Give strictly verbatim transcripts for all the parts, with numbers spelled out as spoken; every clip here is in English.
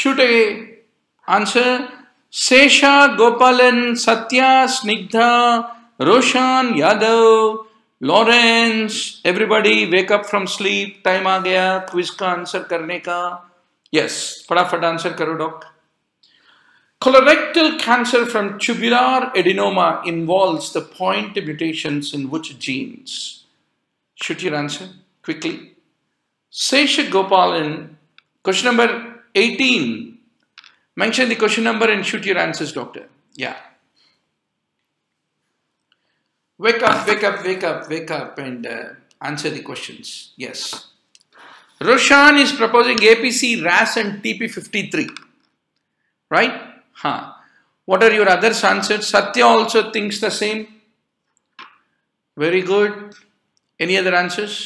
Shoot away. Answer: Sesha Gopalan, Satya Snigdha, Roshan Yadav, Lawrence. Everybody wake up from sleep. Time आ गया quiz का answer करने का. Yes, फटाफट answer करो doc. Colorectal cancer from tubular adenoma involves the point mutations in which genes? Shoot your answer quickly. Sesha Gopalan, question number eighteen. Mention the question number and shoot your answers, doctor. Yeah. Wake up, wake up, wake up, wake up and uh, answer the questions. Yes. Roshan is proposing A P C, R A S and T P fifty-three. Right? Huh. What are your others answered? Satya also thinks the same. Very good. Any other answers?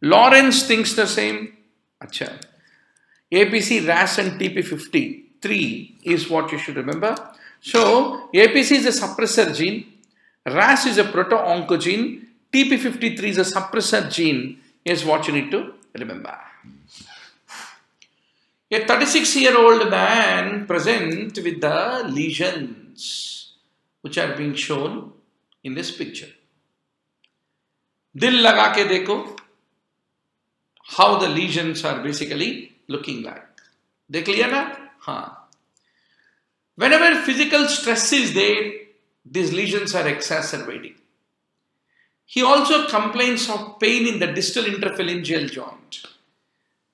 Lawrence thinks the same. Achha. A P C, R A S and T P fifty-three is what you should remember. So, A P C is a suppressor gene. R A S is a proto-oncogene. T P fifty-three is a suppressor gene is what you need to remember. A thirty-six-year-old man present with the lesions which are being shown in this picture. Dil laga ke dekho how the lesions are basically looking like. Dekh liya na? Haan. Whenever physical stress is there, these lesions are exacerbating. He also complains of pain in the distal interphalangeal joint.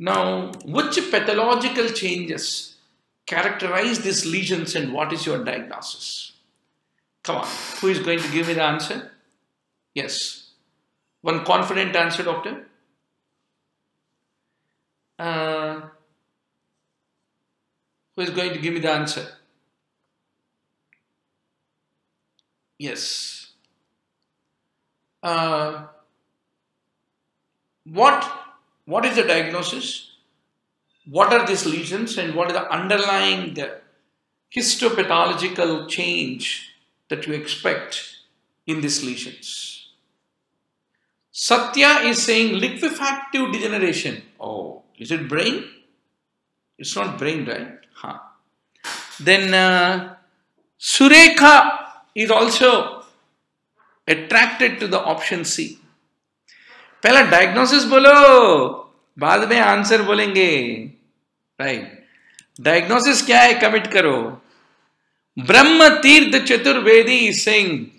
Now, which pathological changes characterize these lesions and what is your diagnosis? Come on, who is going to give me the answer? Yes. One confident answer, doctor. Uh, who is going to give me the answer? Yes. Uh, what? What is the diagnosis? What are these lesions and what is the underlying histopathological change that you expect in these lesions? Satya is saying liquefactive degeneration. Oh, is it brain? It's not brain, right? Huh. Then uh, Surekha is also attracted to the option C. पहला diagnosis बोलो, बाद में answer बोलेंगे, right? Diagnosis क्या है? Commit करो. Brahma Teertha Chaturvedi is saying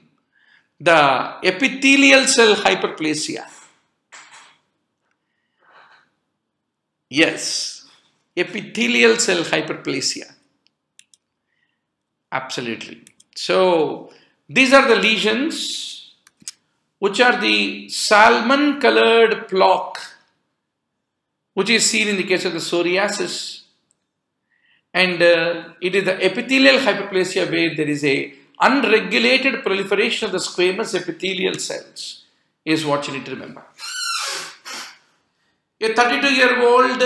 the epithelial cell hyperplasia. Yes, epithelial cell hyperplasia. Absolutely. So these are the lesions, which are the salmon colored plaque which is seen in the case of the psoriasis, and uh, it is the epithelial hyperplasia where there is a unregulated proliferation of the squamous epithelial cells is what you need to remember. A thirty-two-year-old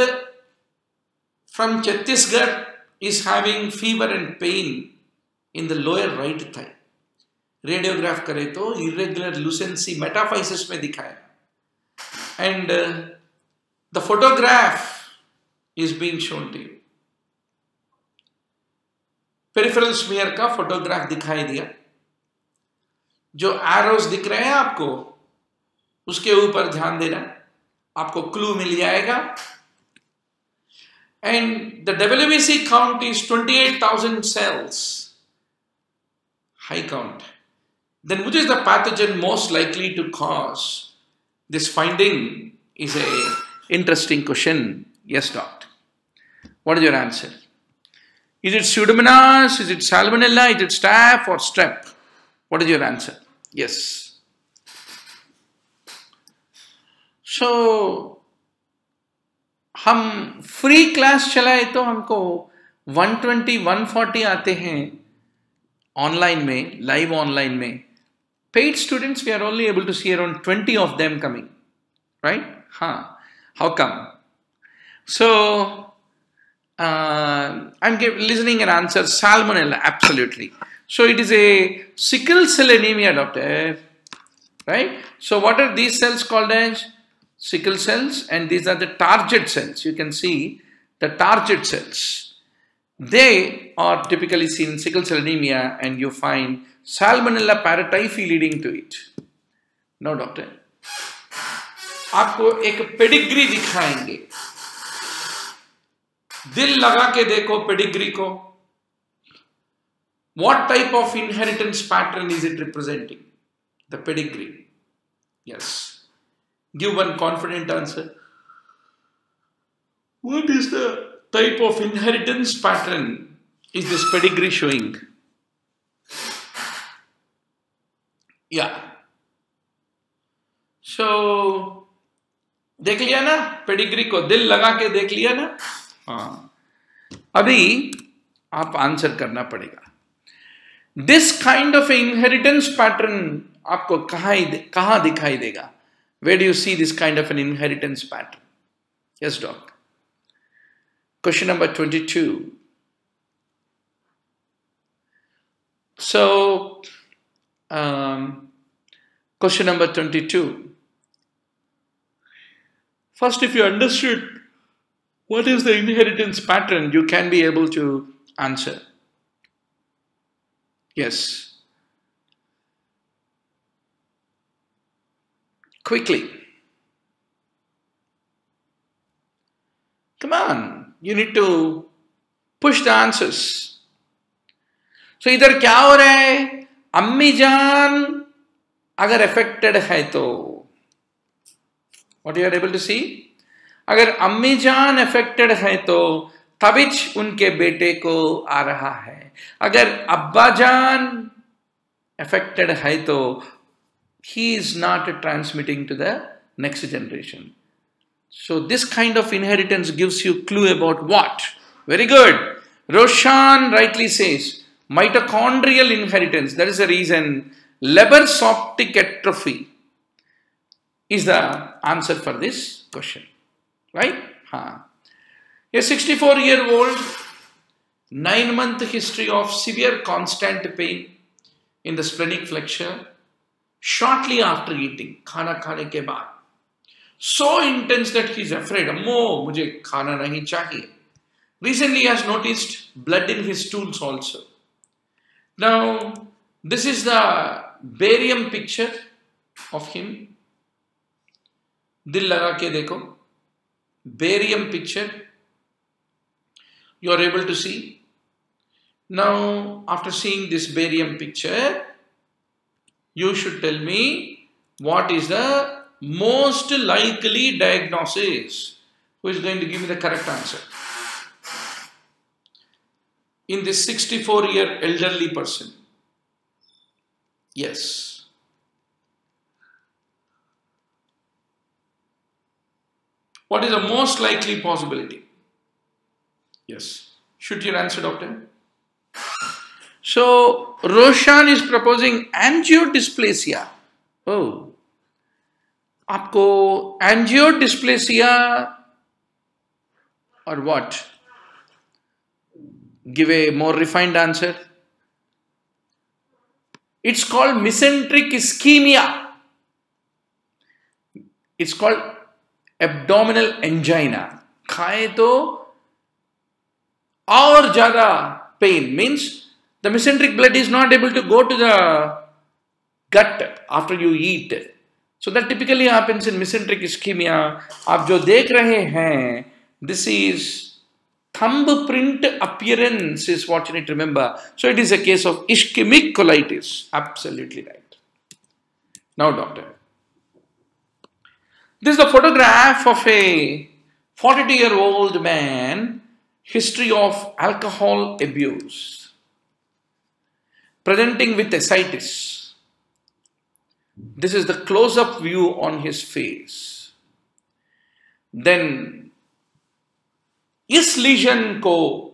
from Chattisgarh is having fever and pain in the lower right thigh. Radiograph करे तो irregular lucency metaphysis में दिखाया, and uh, the photograph is being shown to you. Peripheral smear का photograph दिखाई दिया. जो arrows दिख रहे हैं आपको उसके ऊपर ध्यान देना, आपको clue मिल जाएगा. And the W B C count is twenty-eight thousand cells. High count. Then which is the pathogen most likely to cause? This finding is an interesting question. Yes, doctor. What is your answer? Is it Pseudomonas? Is it Salmonella? Is it Staph or Strep? What is your answer? Yes. So, हम free class चलाए तो हमको one twenty, one forty आते हैं online में, live online में. Paid students, we are only able to see around twenty of them coming, right? Huh. How come? So, uh, I'm give, listening an answer, Salmonella, absolutely. So, it is a sickle cell anemia, doctor, right? So, what are these cells called as? Sickle cells, and these are the target cells. You can see the target cells. They are typically seen in sickle cell anemia, and you find Salmonella Paratyphi leading to it. No, doctor. आपको एक pedigree दिखाएंगे, दिल लगा के देखो pedigree को. What type of inheritance pattern is it representing? The pedigree. Yes. Give one confident answer. What is the type of inheritance pattern is this pedigree showing? Yeah. So, देख लिया ना पेडिग्री को, दिल लगा के देख लिया ना. हाँ. अभी आप आंसर करना पड़ेगा. This kind of inheritance pattern आपको कहाँ दिखाई देगा? Where do you see this kind of an inheritance pattern? Yes, doc. Question number twenty-two. So, um, question number twenty-two. First, if you understood what is the inheritance pattern, you can be able to answer. Yes. Quickly. Come on. You need to push the answers. So, इधर क्या हो रहा है? अम्मी जान अगर affected है तो, what you are able to see? अगर अम्मी जान affected है तो तबिज उनके बेटे को आ रहा है. अगर अब्बा जान affected है तो he is not transmitting to the next generation. So this kind of inheritance gives you clue about what? Very good. Roshan rightly says mitochondrial inheritance. That is the reason Leber's optic atrophy is the answer for this question. Right? Huh. A sixty-four-year-old, nine-month history of severe constant pain in the splenic flexure shortly after eating, khana khane ke baad. So intense that he is afraid, ammo, mujhe khana nahi chahiye. Recently he has noticed blood in his stools also. Now, this is the barium picture of him. Dil laga ke dekho. Barium picture. You are able to see. Now, after seeing this barium picture, you should tell me what is the most likely diagnosis. Who is going to give me the correct answer? In this sixty-four-year elderly person. Yes. What is the most likely possibility? Yes. Should you answer, doctor? So, Roshan is proposing angiodysplasia. Oh. Aapko angiodysplasia or what? Give a more refined answer. It's called mesenteric ischemia. It's called abdominal angina. Khaye to और ज़्यादा pain means the mesenteric blood is not able to go to the gut after you eat. So that typically happens in mesenteric ischemia. आप जो देख रहे हैं, this is thumbprint appearance is what you need to remember. So it is a case of ischemic colitis. Absolutely right. Now doctor, this is the photograph of a forty-two-year-old man. History of alcohol abuse, presenting with ascites. This is the close-up view on his face. Then, इस lesion को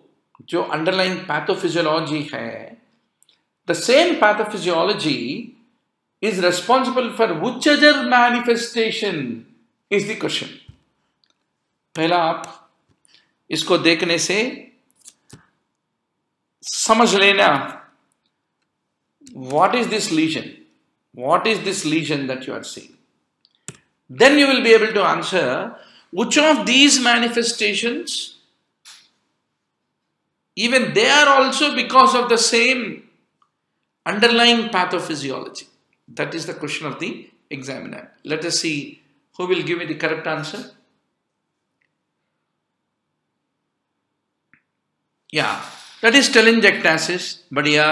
जो underlying pathophysiology है, the same pathophysiology is responsible for which other manifestation is the question. पहला आप इसको देखने से समझ लेना what is this lesion, what is this lesion that you are seeing. Then you will be able to answer which of these manifestations Even they are also because of the same underlying pathophysiology. That is the question of the examiner. Let us see who will give me the correct answer. Yeah, that is telangiectasis. Badhiya.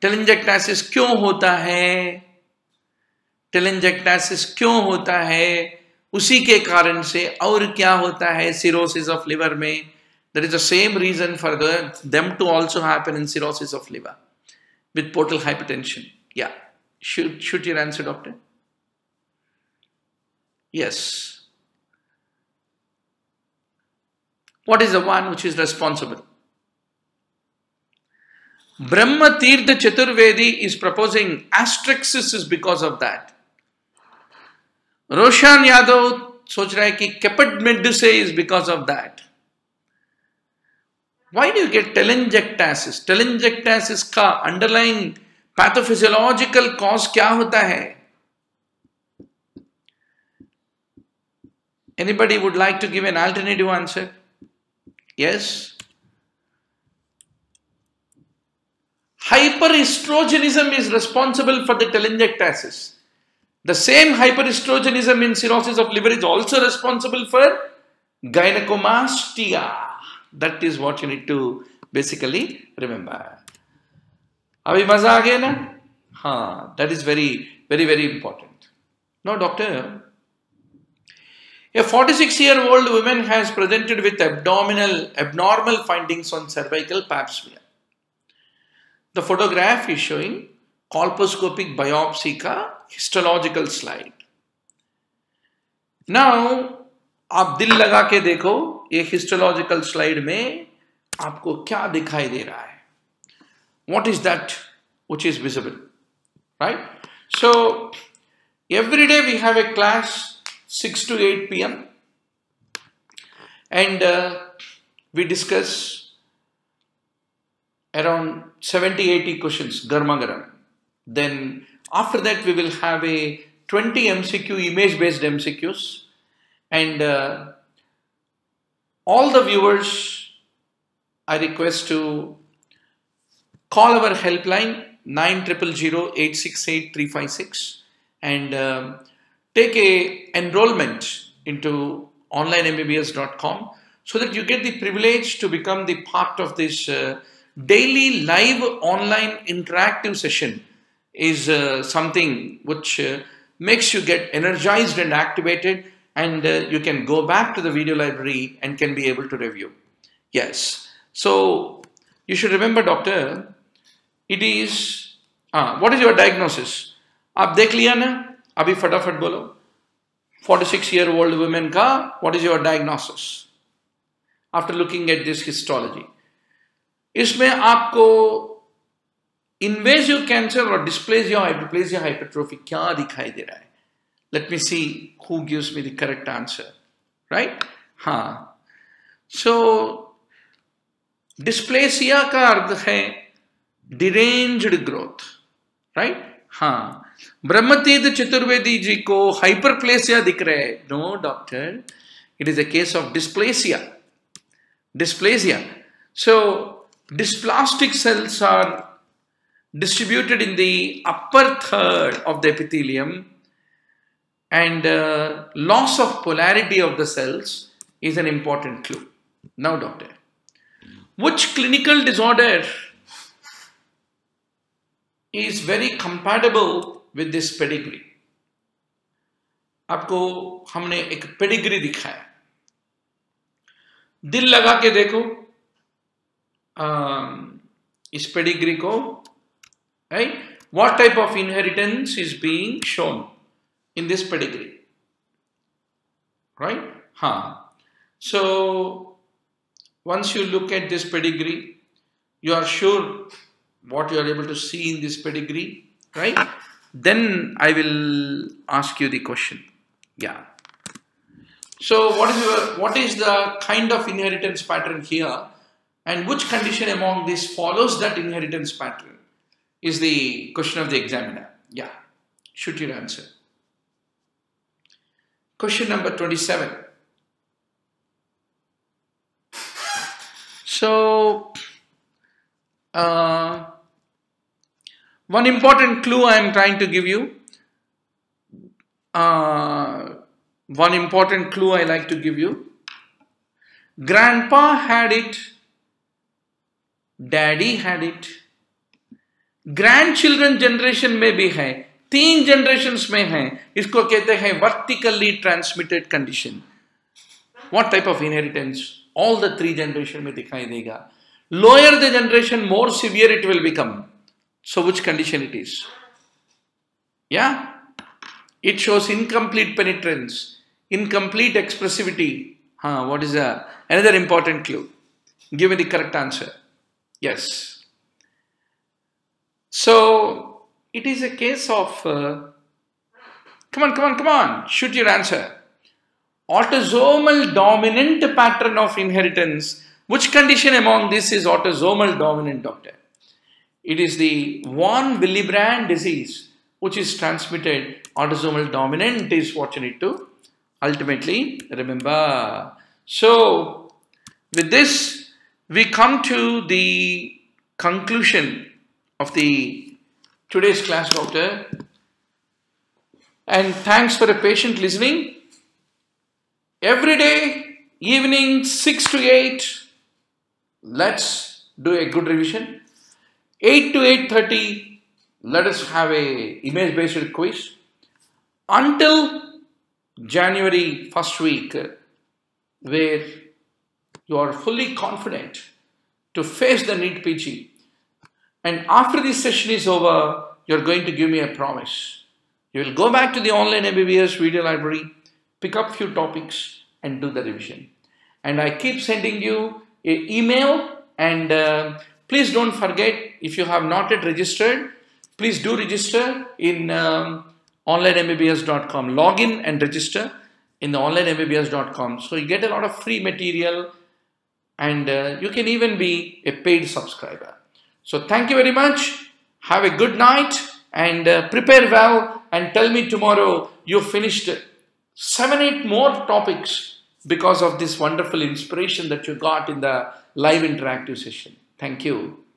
Telangiectasis क्यों होता है? Telangiectasis क्यों होता है? उसी के कारण से और क्या होता है cirrhosis of liver में? There is the same reason for the, them to also happen in cirrhosis of liver with portal hypertension. Yeah. Shoot, shoot your answer, doctor. Yes. What is the one which is responsible? Brahma Teertha Chaturvedi is proposing asterixis is because of that. Roshan Yadav soch raha hai ki Caput Medusae is because of that. Why do you get telangiectasis? Telangiectasis ka underlying pathophysiological cause kya hota hai? Anybody would like to give an alternative answer? Yes. Hyperestrogenism is responsible for the telangiectasis. The same hyperestrogenism in cirrhosis of liver is also responsible for gynecomastia. That is what you need to basically remember. Abhi maza aa gaya na? Haan, that is very, very, very important. Now, doctor, a forty-six-year-old woman has presented with abdominal abnormal findings on cervical pap smear. The photograph is showing colposcopic biopsy ka histological slide. Now, आप दिल लगा के देखो ये histological slide में आपको क्या दिखाई दे रहा है? What is that which is visible, right? So, every day we have a class six to eight p m and uh, we discuss around seventy to eighty questions, garma garam. Then after that we will have a twenty M C Q, image based M C Qs, and uh, all the viewers I request to call our helpline nine zero zero zero eight six eight three five six and uh, take a enrollment into online M B B S dot com so that you get the privilege to become the part of this uh, daily live online interactive session is uh, something which uh, makes you get energized and activated, and uh, you can go back to the video library and can be able to review. Yes. So you should remember, doctor, it is, ah, what is your diagnosis? Aap dekh liya na? Abhi fatafat bolo. forty-six year old women ka, what is your diagnosis? After looking at this histology. Isme aapko invasive cancer or dysplasia or hyperplasia hypertrophy kya dikhai de raha hai? Let me see who gives me the correct answer. Right? Haan. So, dysplasia ka ardh hai deranged growth, right? Haan. Brahma Teertha Chaturvedi ji ko hyperplasia dikh rahe hai. No, doctor. It is a case of dysplasia. Dysplasia. So, dysplastic cells are distributed in the upper third of the epithelium, and uh, loss of polarity of the cells is an important clue. Now, doctor, which clinical disorder is very compatible with this pedigree? आपको हमने एक pedigree दिखाया. दिल लगा के देखो इस pedigree को, right? What type of inheritance is being shown in this pedigree, right? हाँ. So once you look at this pedigree, you are sure what you are able to see in this pedigree, right? Then I will ask you the question. Yeah. So what is your, what is the kind of inheritance pattern here, and which condition among these follows that inheritance pattern is the question of the examiner. Yeah. Shoot your answer. Question number twenty-seven. So uh, one important clue I am trying to give you. Uh, one important clue I like to give you. Grandpa had it. Daddy had it. Grandchildren generation में भी है, तीन generations में है, इसको कहते हैं vertically transmitted condition. What type of inheritance? All the three generation में दिखाई देगा. Lower the generation, more severe it will become. So which condition it is? Yeah, it shows incomplete penetrance, incomplete expressivity. Huh, what is that? Another important clue. Give me the correct answer. Yes. So it is a case of uh, come on, come on, come on, shoot your answer. Autosomal dominant pattern of inheritance. Which condition among this is autosomal dominant, doctor? It is the von Willebrand disease, which is transmitted. Autosomal dominant is what you need to ultimately remember. So with this, we come to the conclusion of the today's class, doctor, and thanks for the patient listening. Every day evening six to eight, let's do a good revision. Eight to eight thirty, let us have a image based quiz. Until January first week, where you are fully confident to face the NEET P G. And after this session is over, you're going to give me a promise. You will go back to the online M B B S video library, pick up few topics and do the revision. And I keep sending you an email, and uh, please don't forget, if you have not yet registered, please do register in um, online M B B S dot com. Log in and register in the online M B B S dot com. So you get a lot of free material, and uh, you can even be a paid subscriber. So thank you very much. Have a good night, and uh, prepare well, and tell me tomorrow you finished seven, eight more topics because of this wonderful inspiration that you got in the live interactive session. Thank you.